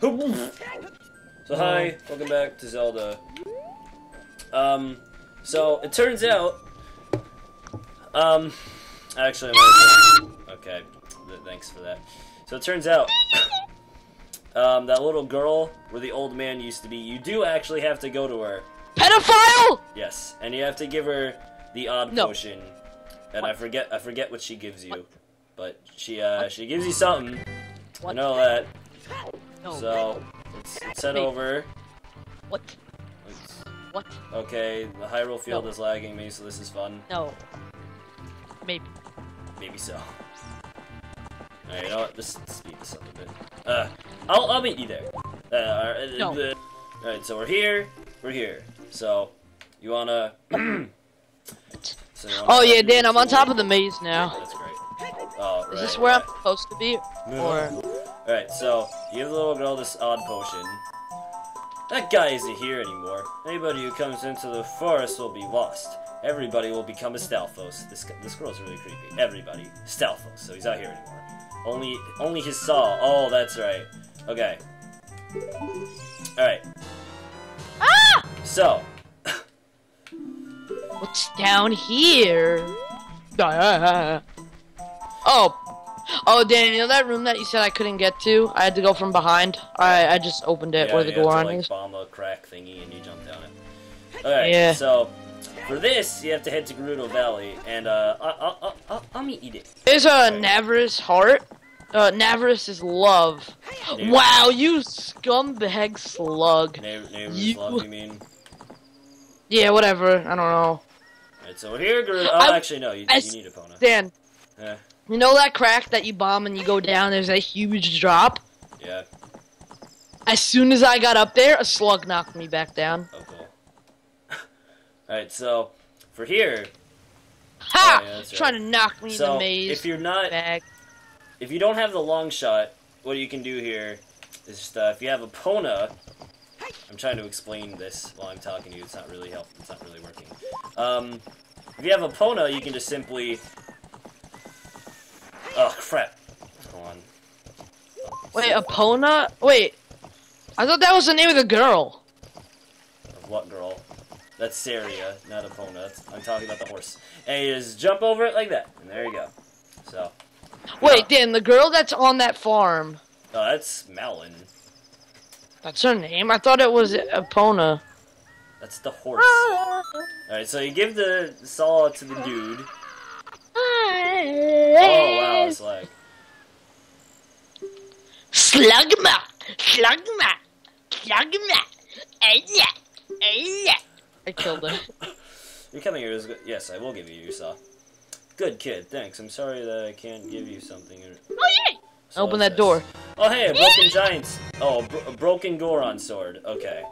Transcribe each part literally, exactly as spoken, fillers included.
So hi, welcome back to Zelda. Um, so it turns out, um, actually, I'm okay. Thanks for that. So it turns out, um, that little girl where the old man used to be, you do actually have to go to her. Pedophile! Yes, and you have to give her the odd no. potion, and what? I forget I forget what she gives you, what? but she uh what? she gives you something. What? I know that. No. So let's, let's head Wait. over. What? Let's... What? Okay, the Hyrule Field no. is lagging me, so this is fun. No. Maybe. Maybe so. Alright, you know what? Let's speed this up a bit. Uh, I'll I'll meet you there. Uh, no. uh, Alright, so we're here. We're here. So, you wanna? So you wanna oh yeah, Dan, I'm on top of the maze now. That's great. Oh, right, Is this where right. I'm supposed to be? Or? Alright, so you give the little girl this odd potion. That guy isn't here anymore. Anybody who comes into the forest will be lost. Everybody will become a Stalfos. This this girl's really creepy. Everybody, Stalfos. So he's not here anymore. Only only his saw. Oh, that's right. Okay. All right. Ah! So, what's down here? Oh, oh, Dan, you know that room that you said I couldn't get to? I had to go from behind. I I just opened it yeah, where the Goron is. Yeah, you had to, like, bomb a crack thingy and you jump down it. All right. Yeah. So for this, you have to head to Gerudo Valley, and uh, I'll I'll I'll, I'll meet you there. There's a right. Navarice heart. Uh, Navarice is love. Navarice. Wow, you scumbag slug. Nav Navarice you... love, you mean? Yeah, whatever. I don't know. Alright, so we're here, Gerudo. Oh, I... actually, no, you, I... you need Epona. Dan, eh. you know that crack that you bomb and you go down, there's a huge drop? Yeah. As soon as I got up there, a slug knocked me back down. Oh, cool. Alright, so, for here... Ha! Oh, yeah, right. Trying to knock me so, in the maze. if you're not... Back. If you don't have the long shot, what you can do here is just, uh, if you have Epona, I'm trying to explain this while I'm talking to you, it's not really helping, it's not really working. Um, if you have Epona, you can just simply... Oh, crap. Hold on. Wait, Epona? Wait. I thought that was the name of the girl. Of what girl? That's Saria, not Epona. That's, I'm talking about the horse. And you just jump over it like that, and there you go. So... Wait, Dan, the girl that's on that farm. Oh, that's Malon. That's her name? I thought it was Epona. That's the horse. Alright, so you give the saw to the dude. Oh, wow, it's like... Slugma! Slugma! Slugma! I killed him. You're coming here. Yes, I will give you your saw. Good kid, thanks. I'm sorry that I can't give you something. Oh yeah! So Open that this. door. Oh hey, a broken giant's. Oh, a, bro a broken Goron sword. Okay.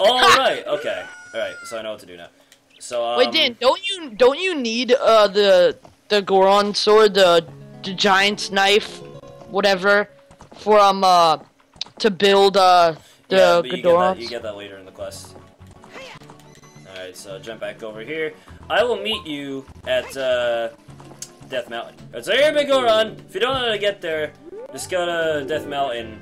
All right. Okay. All right. So I know what to do now. So um, wait, Dan, don't you don't you need uh the the Goron sword, the the giant's knife, whatever, for um uh to build uh the yeah, Goron? You, you get that later in the quest. All right. So jump back over here. I will meet you at uh. Death Mountain. All right, so here, Biggoron. If you don't know how to get there, just go to Death Mountain,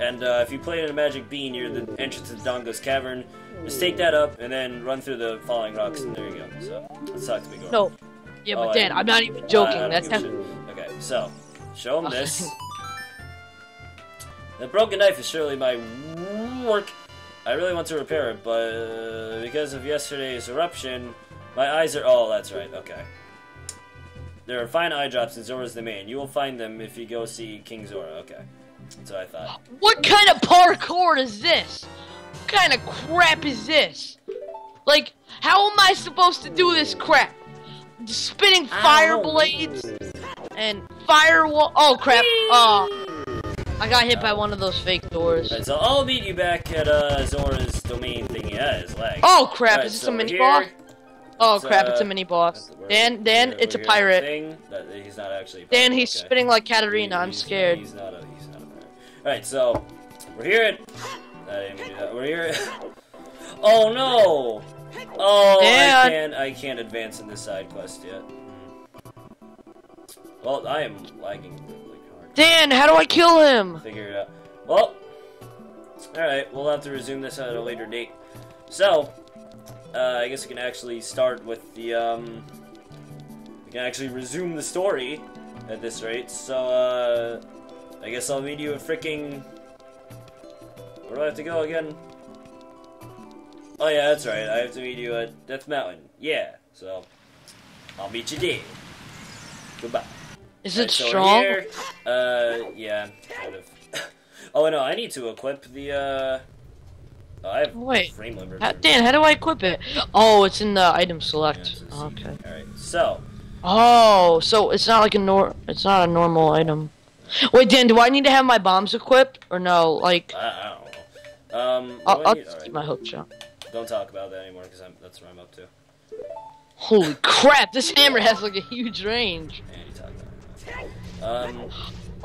and uh, if you play in a magic bean near the entrance to Dongo's Cavern, just take that up and then run through the falling rocks, and there you go. So let's talk to Biggoron. No, yeah, but oh, Dan, I, I'm not even joking. Uh, That's not. Okay, so show him this. The broken knife is surely my work. I really want to repair it, but uh, because of yesterday's eruption, my eyes are. Oh, that's right. Okay. There are fine eye drops in Zora's domain. You will find them if you go see King Zora. Okay. That's what I thought. What kind of parkour is this? What kind of crap is this? Like, how am I supposed to do this crap? Just spinning fire blades and firewall. Oh, crap. Oh. I got hit by one of those fake doors. Right, so I'll meet you back at uh, Zora's domain thingy. That is lag. Oh, crap. Right, is this so a mini bar? Oh it's, crap! Uh, it's a mini boss. Dan, Dan, yeah, it's a pirate. Thing, he's not actually. A pirate. Dan, he's okay. spitting like Katarina. He, I'm he's, scared. He's not a. He's not a pirate. All right, so we're here at. I didn't mean to do that. We're here. At, oh no! Oh, Dan. I can't. I can't advance in this side quest yet. Well, I am lagging. Like, hard. Dan, how do I kill him? Figure it out. Well, Alright, we'll have to resume this at a later date. So, uh, I guess we can actually start with the, um... we can actually resume the story at this rate. So, uh... I guess I'll meet you at freaking... Where do I have to go again? Oh yeah, that's right. I have to meet you at Death Mountain. Yeah, so... I'll meet you there. Goodbye. Is right, it so strong? Here, uh, yeah, kind of. Oh no, I need to equip the, uh... Oh, I have Wait. Frame limber. How, Dan, how do I equip it? Oh, it's in the item select. Yeah, oh, okay. Alright, so... Oh, so it's not like a nor- it's not a normal item. Wait, Dan, do I need to have my bombs equipped? Or no, like... I, I don't know. Um, I'll, do I'll just right. keep my hook shot. Don't talk about that anymore, because that's what I'm up to. Holy crap, this hammer has like a huge range. Man, you talk about it. Um...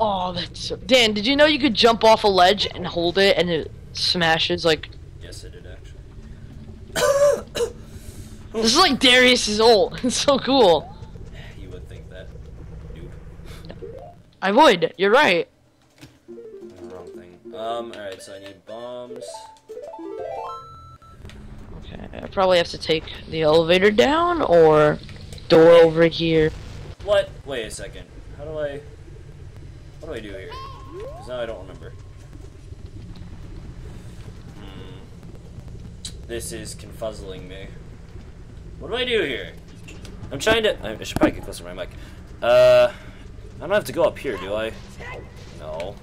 Oh, that's so... Dan, did you know you could jump off a ledge and hold it and it smashes, like... Yes, I did, actually. This is like Darius's ult. It's so cool. You would think that, dude. I would. You're right. Wrong thing. Um, alright, so I need bombs. Okay, I probably have to take the elevator down or door over here. What? Wait a second. How do I... What do I do here? Because now I don't remember. Hmm. This is confuzzling me. What do I do here? I'm trying to... I should probably get closer to my mic. Uh... I don't have to go up here, do I? No.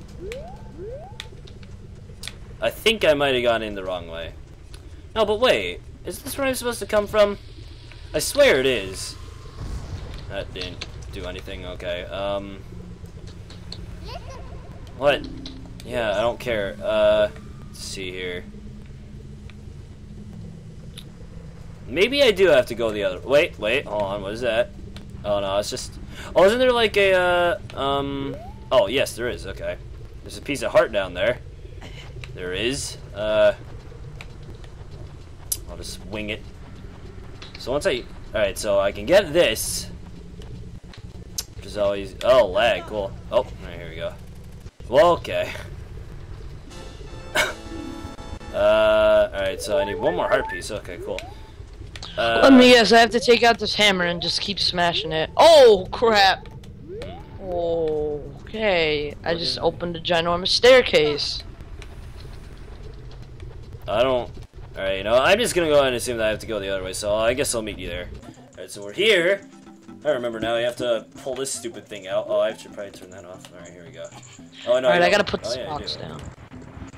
I think I might have gone in the wrong way. No, but wait. Is this where I'm supposed to come from? I swear it is. That didn't do anything. Okay, um... What? Yeah, I don't care. Uh, let's see here. Maybe I do have to go the other... Wait, wait, hold on, what is that? Oh, no, it's just... Oh, isn't there like a, uh, um... Oh, yes, there is, okay. There's a piece of heart down there. There is. Uh... I'll just wing it. So once I... Alright, so I can get this. Which is always... Oh, lag, cool. Oh, alright, here we go. Well, okay. uh, alright, so I need one more heart piece. Okay, cool. Uh, Let me guess, I have to take out this hammer and just keep smashing it. Oh, crap! Oh, okay. I just opened a ginormous staircase. I don't... Alright, you know, I'm just gonna go ahead and assume that I have to go the other way, so I guess I'll meet you there. Alright, so we're here. I remember now, you have to pull this stupid thing out. Oh, I should probably turn that off. Alright, here we go. Oh, no, Alright, I gotta put this oh, yeah, box down.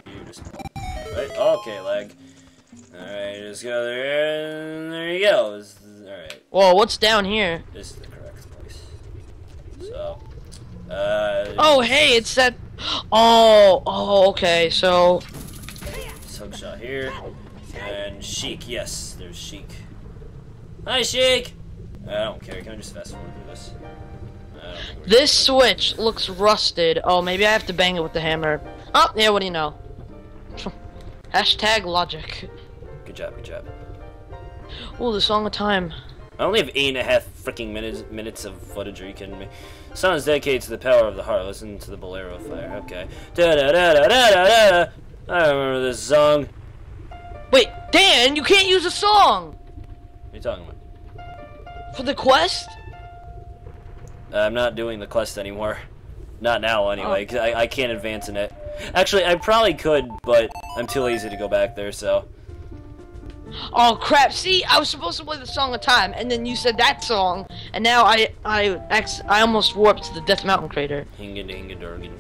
You just... Right? Okay, lag. Alright, just go there, and there you go. Alright. Whoa, what's down here? This is the correct place. So, uh... Oh, hey, it's that... Oh, oh, okay, so... Hook shot here. And Sheik, yes, there's Sheik. Hi, Sheik! I don't care. Can I just fast forward through this? This switch looks rusted. Oh, maybe I have to bang it with the hammer. Oh, yeah, what do you know? Hashtag logic. Good job, good job. Oh, the Song of Time. I only have eight and a half freaking minutes minutes of footage. Are you kidding me? Sounds dedicated to the power of the heart. Listen to the Bolero Fire. Okay. Da da da da da da da. I don't remember this song. Wait, Dan, you can't use a song. What are you talking about? For the quest? Uh, I'm not doing the quest anymore. Not now, anyway. Cause I, I can't advance in it. Actually, I probably could, but I'm too lazy to go back there, so... Oh, crap. See, I was supposed to play the Song of Time, and then you said that song, and now I I, ex I almost warped to the Death Mountain crater. Hinga dinga durgan.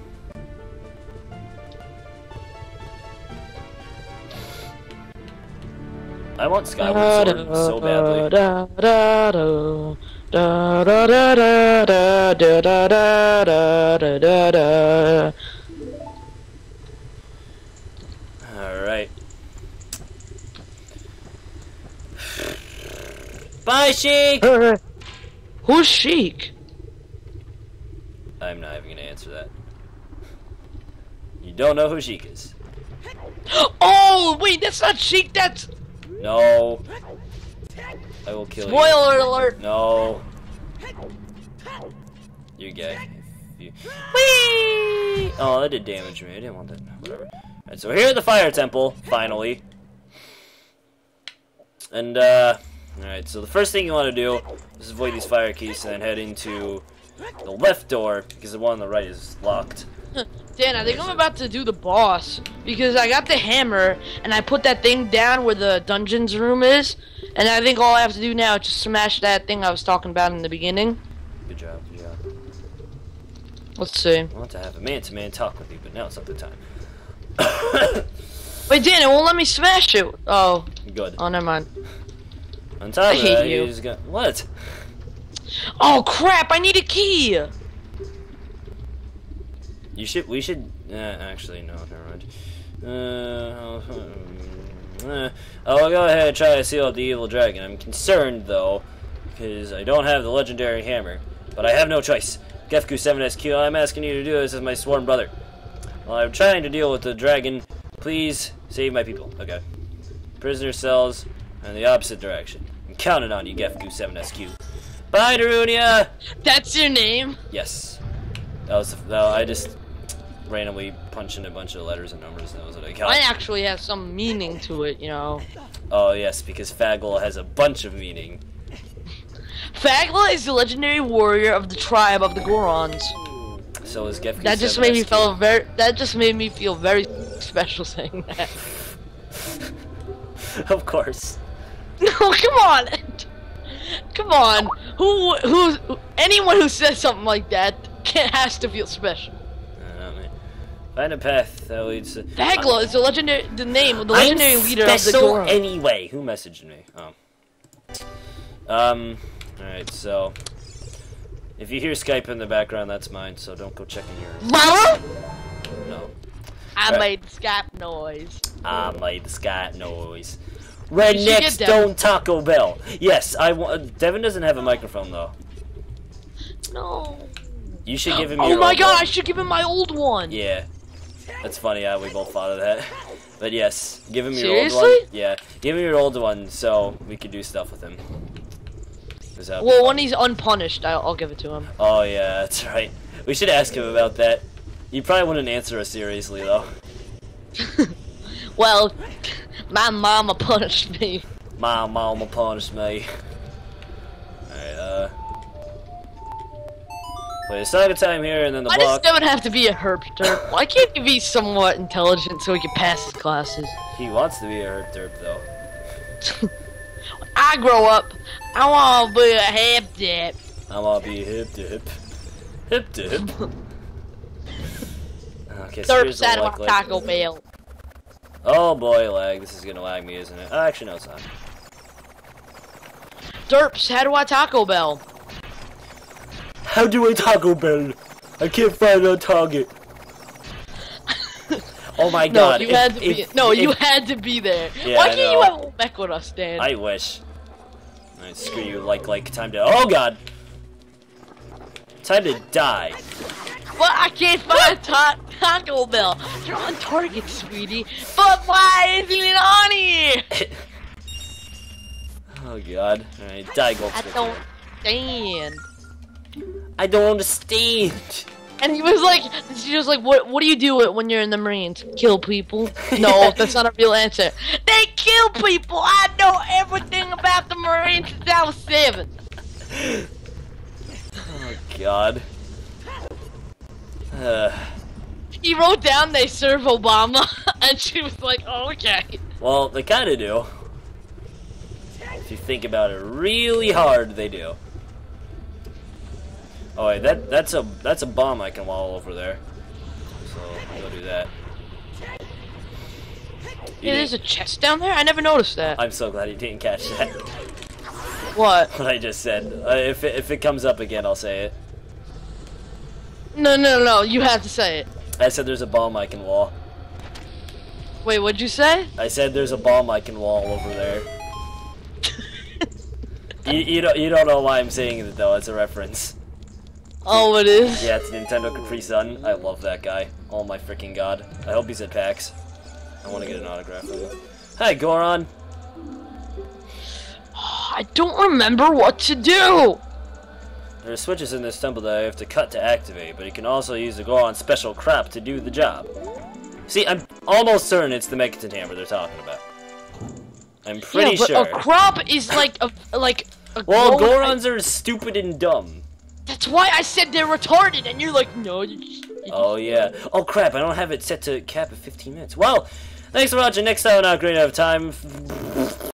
I want Skyward Sword so badly. Alright. Bye, Sheik! Uh, who's Sheik? I'm not even gonna answer that. You don't know who Sheik is. Oh, wait, that's not Sheik, that's... No. I will kill Spoiler you. Spoiler alert! No. You're gay. You... Whee! Oh, that did damage me. I didn't want that. Whatever. Alright, so we're here at the Fire Temple, finally. And, uh... alright, so the first thing you want to do is avoid these fire keys and then head into the left door, because the one on the right is locked. Dan, I think I'm about to do the boss, because I got the hammer, and I put that thing down where the dungeon's room is, and I think all I have to do now is just smash that thing I was talking about in the beginning. Good job, good job. Let's see. I want to have a man-to-man talk with you, but now it's not the time. Wait, Dan, it won't let me smash it! Oh. Good. Oh, never mind. On top of that, you just got... What? Oh, crap! I need a key! You should, we should, uh, actually, no, never mind. Uh, uh, I'll go ahead and try to seal out the evil dragon. I'm concerned, though, because I don't have the legendary hammer. But I have no choice. Gefku seven S Q, all I'm asking you to do this as my sworn brother. While I'm trying to deal with the dragon, please save my people. Okay. Prisoner cells in the opposite direction. I'm counting on you, Gefku seven S Q. Bye, Darunia! That's your name? Yes. That was, that, I just... randomly punching a bunch of letters and numbers, and that was what I got. I actually have some meaning to it, you know. Oh, yes, because Fagla has a bunch of meaning. Fagla is the legendary warrior of the tribe of the Gorons. So is Gefku. That just made me feel very. That just made me feel very special saying that. Of course. No, come on, come on. Who, who, anyone who says something like that can't has to feel special. Find a path that leads to... Fagla is the legendary... the name of the legendary I'm leader of the Goron. Anyway. Who messaged me? Oh. Um, alright, so... if you hear Skype in the background, that's mine, so don't go checking your... Mama? No. I right. made Skype noise. I made Skype noise. Rednecks don't Taco Bell. Yes, I want... Devin doesn't have a microphone, though. No. You should give him your Oh my god, one. I should give him my old one! Yeah. That's funny, yeah, we both thought of that. But yes, give him your Seriously? old one. Yeah, give him your old one so we can do stuff with him. Well, when he's unpunished, I'll, I'll give it to him. Oh yeah, that's right. We should ask him about that. He probably wouldn't answer us seriously, though. Well, my mama punished me. My mama punished me. Alright, uh... play a Song of Time here, and then the Why block. Why does Devin have to be a herp-derp? Why can't he be somewhat intelligent so he can pass his classes? He wants to be a herp-derp, though. When I grow up, I want to be a hip-dip. I want to be a hip-dip. Hip-dip. Okay, so here's the out of Taco Bell. Oh boy, lag. This is going to lag me, isn't it? Oh, actually, no, it's not. Derps, how do I Taco Bell? How do I Taco Bell? I can't find a target. Oh my god. No, you, if, had, to if, be, if, no, if, you if, had to be there. Yeah, Why I can't know. you have old mech with us, Dan? I wish. Alright, screw you, like, like, time to- Oh god! Time to die. Well, I can't find a ta Taco Bell. You're on target, sweetie. But why isn't it on here? Oh god. Alright, die, Goldfish. I don't stand. I don't understand. And he was like, she was like, what, what do you do when you're in the Marines? Kill people? No, that's not a real answer. They kill people. I know everything about the Marines since I was seven. Oh God. Uh. He wrote down they serve Obama, and she was like, oh, okay. Well, they kind of do. If you think about it really hard, they do. Oh wait, that that's a that's a bomb I can wall over there. So go do that. Yeah, there's a chest down there. I never noticed that. I'm so glad you didn't catch that. What? What I just said. Uh, if it, if it comes up again, I'll say it. No, no, no. You have to say it. I said there's a bomb I can wall. Wait, what'd you say? I said there's a bomb I can wall over there. you you don't you don't know why I'm saying it though. It's a reference. Oh, it is? Yeah, it's Nintendo Capri Sun. I love that guy. Oh my freaking god. I hope he's at PAX. I want to get an autograph from him. Hi, Goron! Oh, I don't remember what to do! There are switches in this temple that I have to cut to activate, but you can also use the Goron's special crap to do the job. See, I'm almost certain it's the Megaton Hammer they're talking about. I'm pretty yeah, but sure. A crop is like a like. A well, Gorons I... are stupid and dumb. That's why I said they're retarded, and you're like, no. You're just, you're oh yeah. Oh crap! I don't have it set to cap at fifteen minutes. Well, thanks for watching. Next time on Ocarina of Time.